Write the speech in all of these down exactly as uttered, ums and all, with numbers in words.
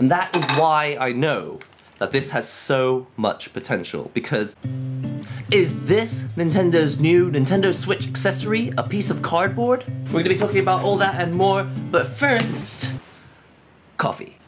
And that is why I know that this has so much potential, because is this Nintendo's new Nintendo Switch accessory a piece of cardboard? We're gonna be talking about all that and more, but first, coffee.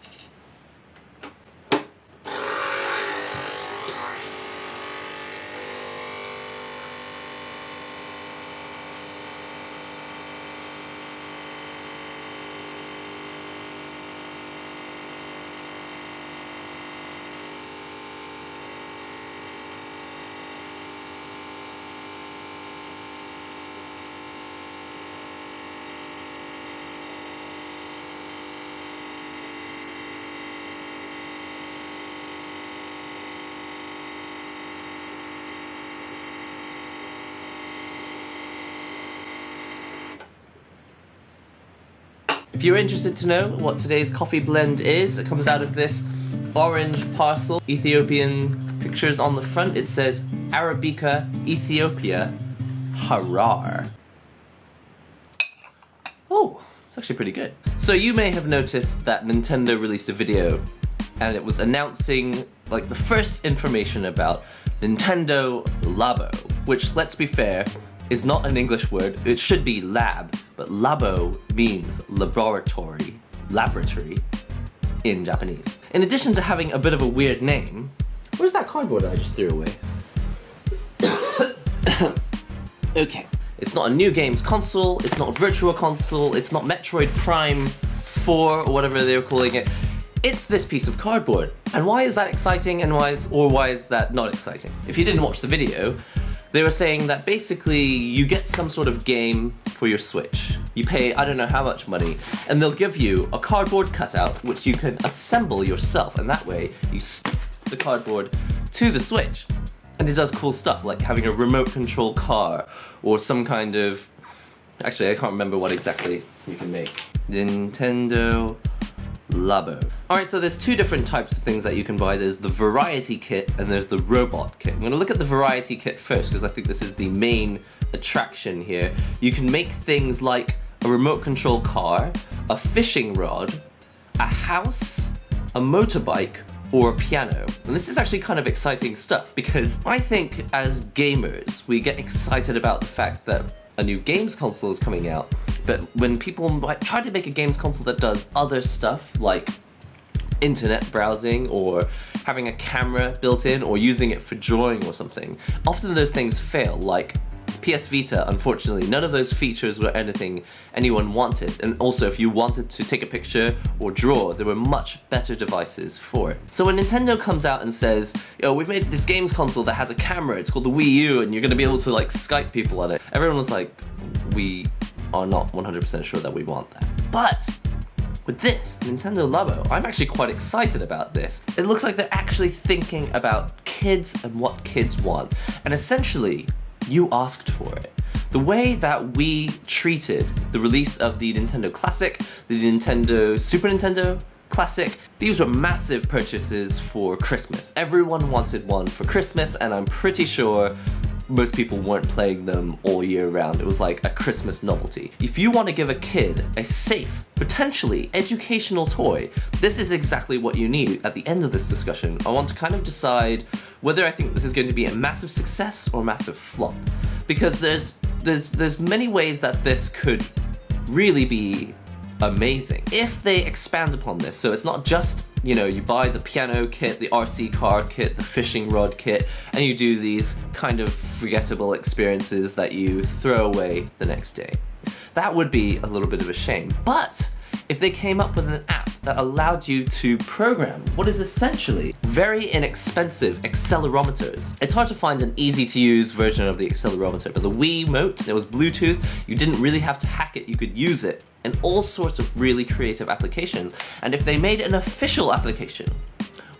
If you're interested to know what today's coffee blend is, it comes out of this orange parcel. Ethiopian pictures on the front. It says Arabica Ethiopia Harar. Oh, it's actually pretty good. So you may have noticed that Nintendo released a video and it was announcing like the first information about Nintendo Labo, which, let's be fair, is not an English word. It should be lab, but labo means laboratory, laboratory in Japanese. In addition to having a bit of a weird name, where's that cardboard I just threw away? Okay, it's not a new games console, it's not a virtual console, it's not Metroid Prime four or whatever they're calling it. It's this piece of cardboard. And why is that exciting, and why is, or why is that not exciting? If you didn't watch the video, they were saying that basically you get some sort of game for your Switch. You pay I don't know how much money, and they'll give you a cardboard cutout which you can assemble yourself, and that way you stick the cardboard to the Switch. And it does cool stuff, like having a remote control car, or some kind of... Actually, I can't remember what exactly you can make. Nintendo Labo. Alright, so there's two different types of things that you can buy. There's the variety kit and there's the robot kit. I'm going to look at the variety kit first because I think this is the main attraction here. You can make things like a remote control car, a fishing rod, a house, a motorbike, or a piano. And this is actually kind of exciting stuff because I think as gamers we get excited about the fact that a new games console is coming out, but when people might try to make a games console that does other stuff like internet browsing or having a camera built in or using it for drawing or something, often those things fail. Like P S Vita, unfortunately, none of those features were anything anyone wanted, and also if you wanted to take a picture or draw, there were much better devices for it. So when Nintendo comes out and says, yo, we've made this games console that has a camera, it's called the Wii U, and you're gonna be able to like Skype people on it, everyone was like, we are not one hundred percent sure that we want that. But with this, Nintendo Labo, I'm actually quite excited about this. It looks like they're actually thinking about kids and what kids want, and essentially, you asked for it. The way that we treated the release of the Nintendo Classic, the Nintendo Super Nintendo Classic, these were massive purchases for Christmas. Everyone wanted one for Christmas, and I'm pretty sure most people weren't playing them all year round. It was like a Christmas novelty. If you want to give a kid a safe, potentially educational toy, this is exactly what you need. At the end of this discussion, I want to kind of decide whether I think this is going to be a massive success or a massive flop. Because there's there's there's many ways that this could really be amazing if they expand upon this. So it's not just, you know, you buy the piano kit, the R C car kit, the fishing rod kit, and you do these kind of forgettable experiences that you throw away the next day. That would be a little bit of a shame. But if they came up with an app that allowed you to program what is essentially very inexpensive accelerometers. It's hard to find an easy to use version of the accelerometer, but the Wii Remote, there was Bluetooth, you didn't really have to hack it, you could use it in all sorts of really creative applications. And if they made an official application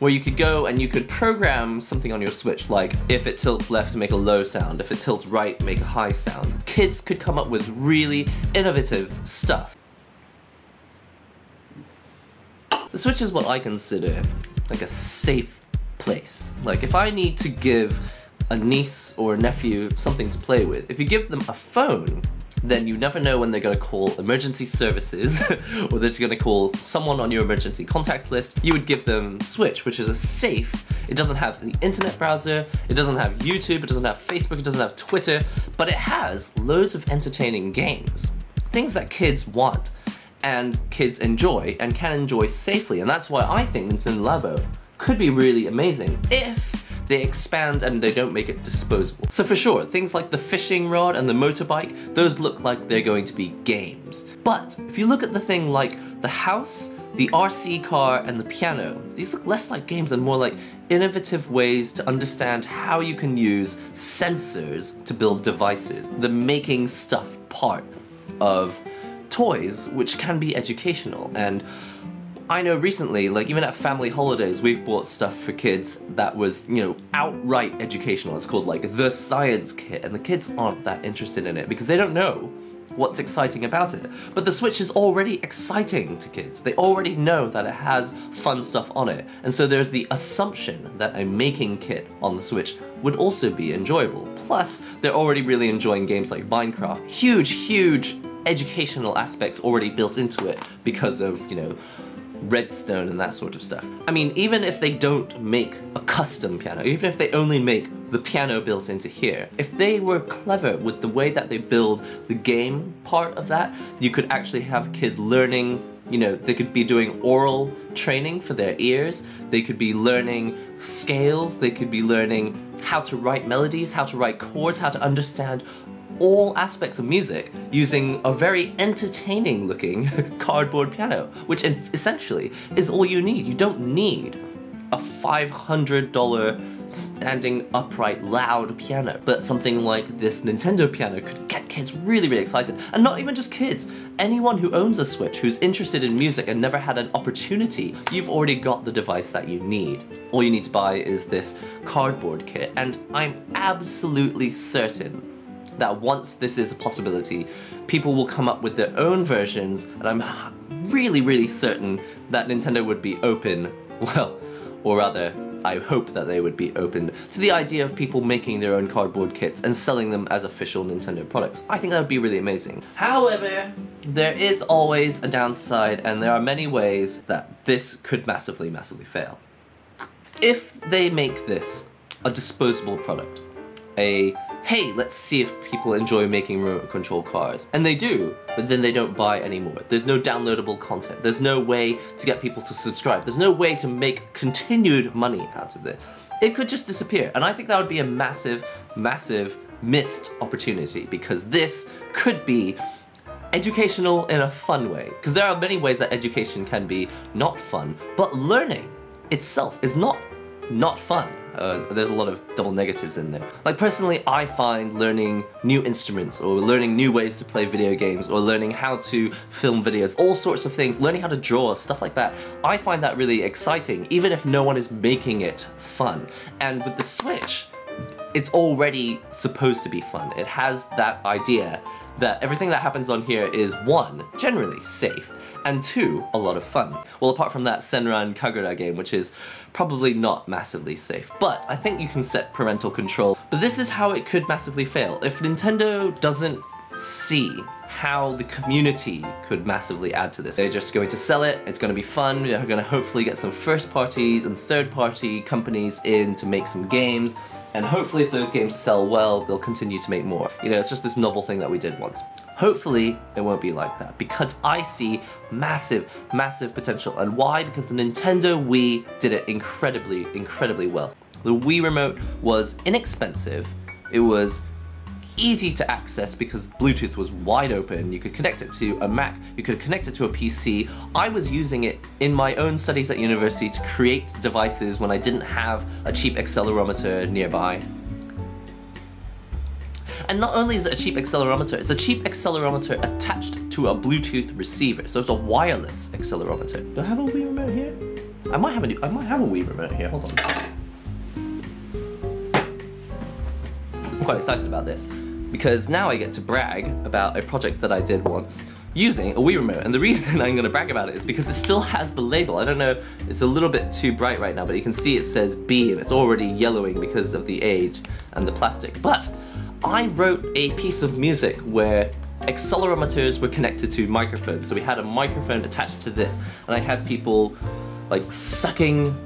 where you could go and you could program something on your Switch, like if it tilts left, make a low sound, if it tilts right, make a high sound, kids could come up with really innovative stuff. The Switch is what I consider like a safe place. Like if I need to give a niece or a nephew something to play with, if you give them a phone, then you never know when they're going to call emergency services or they're just going to call someone on your emergency contacts list. You would give them Switch, which is a safe. It doesn't have the internet browser, it doesn't have YouTube, it doesn't have Facebook, it doesn't have Twitter, but it has loads of entertaining games. Things that kids want and kids enjoy and can enjoy safely, and that's why I think Nintendo Labo could be really amazing if they expand and they don't make it disposable. So for sure, things like the fishing rod and the motorbike, those look like they're going to be games. But if you look at the thing like the house, the R C car, and the piano, these look less like games and more like innovative ways to understand how you can use sensors to build devices. The making stuff part of toys, which can be educational. And I know recently, like even at family holidays, we've bought stuff for kids that was, you know, outright educational. It's called like the science kit, and the kids aren't that interested in it because they don't know what's exciting about it. But the Switch is already exciting to kids. They already know that it has fun stuff on it. And so there's the assumption that a making kit on the Switch would also be enjoyable. Plus, they're already really enjoying games like Minecraft. Huge, huge educational aspects already built into it because of, you know, Redstone and that sort of stuff. I mean, even if they don't make a custom piano, even if they only make the piano built into here, if they were clever with the way that they build the game part of that, you could actually have kids learning, you know, they could be doing oral training for their ears, they could be learning scales, they could be learning how to write melodies, how to write chords, how to understand all aspects of music using a very entertaining looking cardboard piano, which essentially is all you need. You don't need a five hundred dollar standing upright loud piano, but something like this Nintendo piano could get kids really, really excited. And not even just kids, anyone who owns a Switch who's interested in music and never had an opportunity, you've already got the device that you need. All you need to buy is this cardboard kit, and I'm absolutely certain that once this is a possibility, people will come up with their own versions, and I'm really, really certain that Nintendo would be open, well, or rather, I hope that they would be open to the idea of people making their own cardboard kits and selling them as official Nintendo products. I think that would be really amazing. However, there is always a downside, and there are many ways that this could massively, massively fail. If they make this a disposable product, a hey, let's see if people enjoy making remote control cars. And they do, but then they don't buy anymore. There's no downloadable content. There's no way to get people to subscribe. There's no way to make continued money out of this. It could just disappear. And I think that would be a massive, massive missed opportunity, because this could be educational in a fun way. Because there are many ways that education can be not fun, but learning itself is not not fun. Uh, there's a lot of double negatives in there. Like personally, I find learning new instruments or learning new ways to play video games or learning how to film videos, all sorts of things, learning how to draw, stuff like that, I find that really exciting, even if no one is making it fun. And with the Switch, it's already supposed to be fun. It has that idea that everything that happens on here is, one, generally safe, and two, a lot of fun. Well, apart from that Senran Kagura game, which is probably not massively safe, but I think you can set parental control. But this is how it could massively fail. If Nintendo doesn't see how the community could massively add to this, they're just going to sell it, it's going to be fun, they're going to hopefully get some first parties and third party companies in to make some games, and hopefully if those games sell well, they'll continue to make more. You know, it's just this novel thing that we did once. Hopefully, it won't be like that, because I see massive, massive potential. And why? Because the Nintendo Wii did it incredibly, incredibly well. The Wii Remote was inexpensive, it was easy to access because Bluetooth was wide open, you could connect it to a Mac, you could connect it to a P C. I was using it in my own studies at university to create devices when I didn't have a cheap accelerometer nearby. And not only is it a cheap accelerometer, it's a cheap accelerometer attached to a Bluetooth receiver, so it's a wireless accelerometer. Do I have a Wii Remote here? I might have a new, I might have a Wii Remote here, hold on. I'm quite excited about this, because now I get to brag about a project that I did once using a Wii Remote, and the reason I'm going to brag about it is because it still has the label. I don't know, it's a little bit too bright right now, but you can see it says B, and it's already yellowing because of the age and the plastic, but I wrote a piece of music where accelerometers were connected to microphones, so we had a microphone attached to this, and I had people like sucking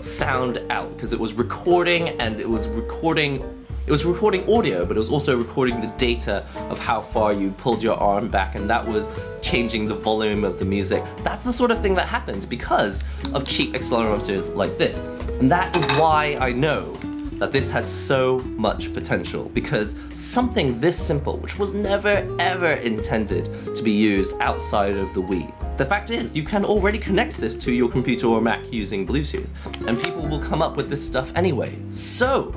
sound out because it was recording, and it was recording it was recording audio, but it was also recording the data of how far you pulled your arm back, and that was changing the volume of the music. That's the sort of thing that happened because of cheap accelerometers like this. And that is why I know that this has so much potential, because something this simple, which was never ever intended to be used outside of the Wii, the fact is you can already connect this to your computer or Mac using Bluetooth, and people will come up with this stuff anyway. So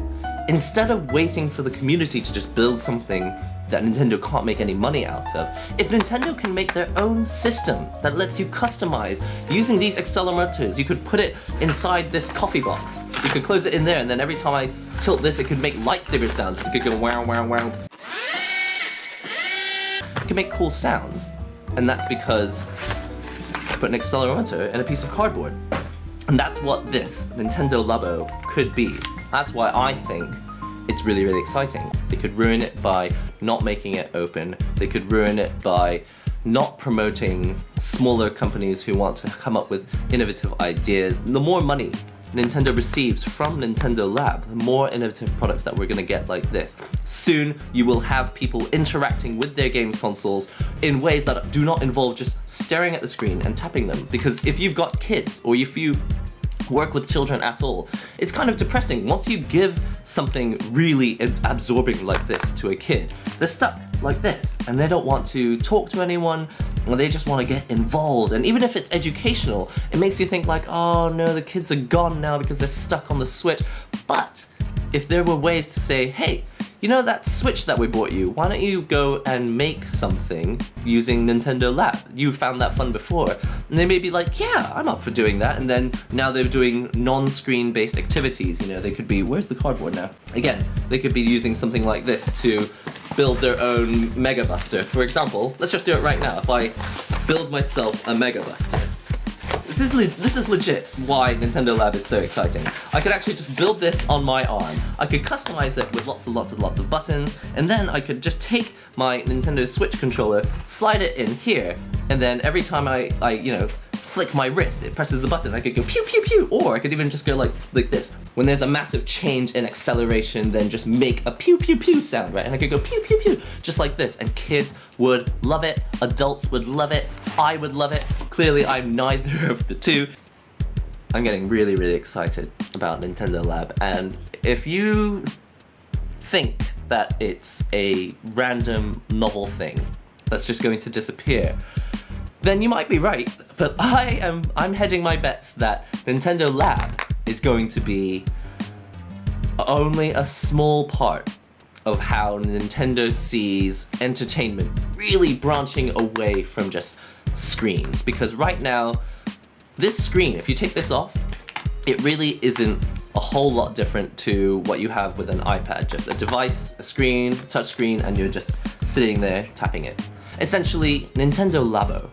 instead of waiting for the community to just build something that Nintendo can't make any money out of, if Nintendo can make their own system that lets you customize using these accelerometers, you could put it inside this coffee box, you could close it in there, and then every time I tilt this it could make lightsaber sounds, it could go wow wow wow. It could make cool sounds, and that's because I put an accelerometer in a piece of cardboard. And that's what this Nintendo Labo could be. That's why I think it's really, really exciting. They could ruin it by not making it open. They could ruin it by not promoting smaller companies who want to come up with innovative ideas. The more money Nintendo receives from Nintendo Lab, the more innovative products that we're gonna get like this. Soon, you will have people interacting with their games consoles in ways that do not involve just staring at the screen and tapping them. Because if you've got kids, or if you work with children at all, it's kind of depressing. Once you give something really absorbing like this to a kid, they're stuck like this, and they don't want to talk to anyone, or they just want to get involved. And even if it's educational, it makes you think like, oh no, the kids are gone now because they're stuck on the Switch. But if there were ways to say, hey, you know that Switch that we bought you, why don't you go and make something using Nintendo Lab? You found that fun before. And they may be like, yeah, I'm up for doing that. And then now they're doing non-screen based activities. You know, they could be, where's the cardboard now? Again, they could be using something like this to build their own Mega Buster. For example, let's just do it right now. If I build myself a Mega Buster. This is, le this is legit why Nintendo Lab is so exciting. I could actually just build this on my arm. I could customize it with lots and lots and lots of buttons, and then I could just take my Nintendo Switch controller, slide it in here, and then every time I, I you know, flick my wrist, it presses the button. I could go pew pew pew, or I could even just go like like this. When there's a massive change in acceleration, then just make a pew pew pew sound, right? And I could go pew pew pew, just like this, and kids would love it, adults would love it, I would love it. Clearly I'm neither of the two. I'm getting really, really excited about Nintendo Lab, and if you think that it's a random novel thing that's just going to disappear, then you might be right, but I am, I'm hedging my bets that Nintendo Lab is going to be only a small part of how Nintendo sees entertainment really branching away from just screens. Because right now, this screen, if you take this off, it really isn't a whole lot different to what you have with an iPad. Just a device, a screen, a touch screen, and you're just sitting there tapping it. Essentially, Nintendo Labo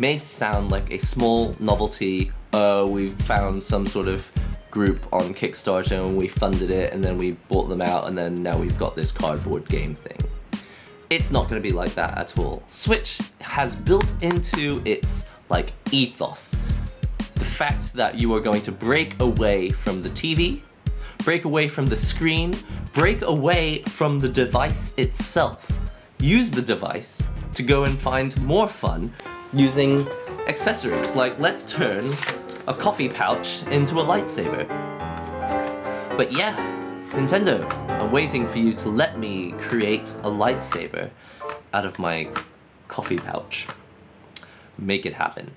may sound like a small novelty, oh, we found some sort of group on Kickstarter and we funded it and then we bought them out and then now we've got this cardboard game thing. It's not going to be like that at all. Switch has built into its, like, ethos the fact that you are going to break away from the T V, break away from the screen, break away from the device itself. Use the device to go and find more fun using accessories, like let's turn a coffee pouch into a lightsaber. But yeah, Nintendo, I'm waiting for you to let me create a lightsaber out of my coffee pouch. Make it happen.